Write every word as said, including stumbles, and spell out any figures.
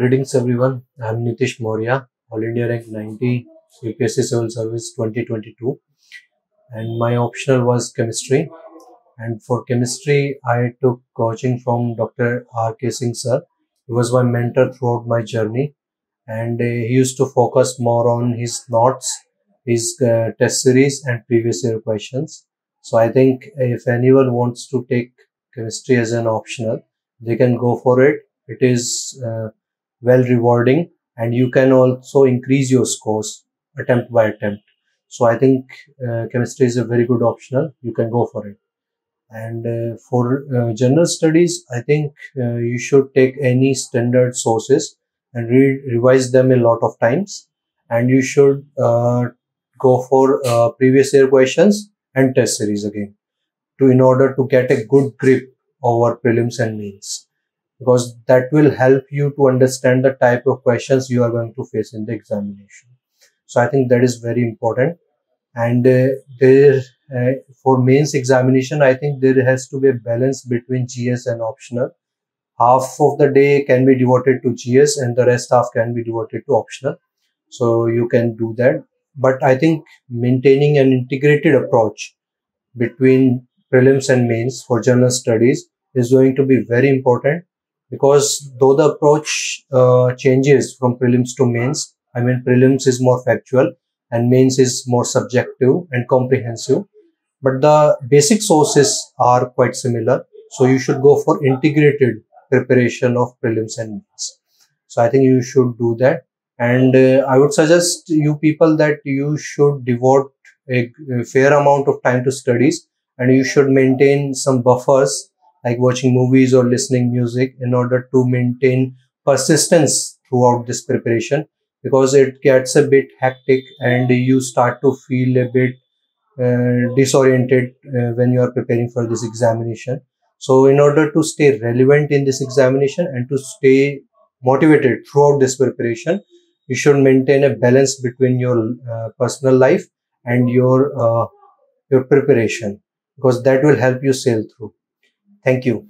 Greetings everyone, I am Nitish Maurya, All India Rank ninety, U P S C Civil Service twenty twenty-two, and my optional was chemistry, and for chemistry I took coaching from Doctor R. K. Singh sir. He was my mentor throughout my journey, and uh, he used to focus more on his notes, his uh, test series and previous year questions. So I think if anyone wants to take chemistry as an optional, they can go for it. It is uh, well rewarding, and you can also increase your scores attempt by attempt. So I think uh, chemistry is a very good optional. You can go for it. And uh, for uh, general studies, I think uh, you should take any standard sources and read, revise them a lot of times. And you should uh, go for uh, previous year questions and test series again, to in order to get a good grip over prelims and mains, because that will help you to understand the type of questions you are going to face in the examination. So I think that is very important. And uh, there, uh, for mains examination, I think there has to be a balance between G S and optional. Half of the day can be devoted to G S and the rest half can be devoted to optional. So you can do that. But I think maintaining an integrated approach between prelims and mains for general studies is going to be very important, because though the approach uh, changes from prelims to mains, I mean prelims is more factual and mains is more subjective and comprehensive, but the basic sources are quite similar. So you should go for integrated preparation of prelims and mains. So I think you should do that. And uh, I would suggest you people that you should devote a, a fair amount of time to studies, and you should maintain some buffers like watching movies or listening music in order to maintain persistence throughout this preparation, because it gets a bit hectic and you start to feel a bit uh, disoriented uh, when you are preparing for this examination. So in order to stay relevant in this examination and to stay motivated throughout this preparation, you should maintain a balance between your uh, personal life and your uh, your preparation, because that will help you sail through. Thank you.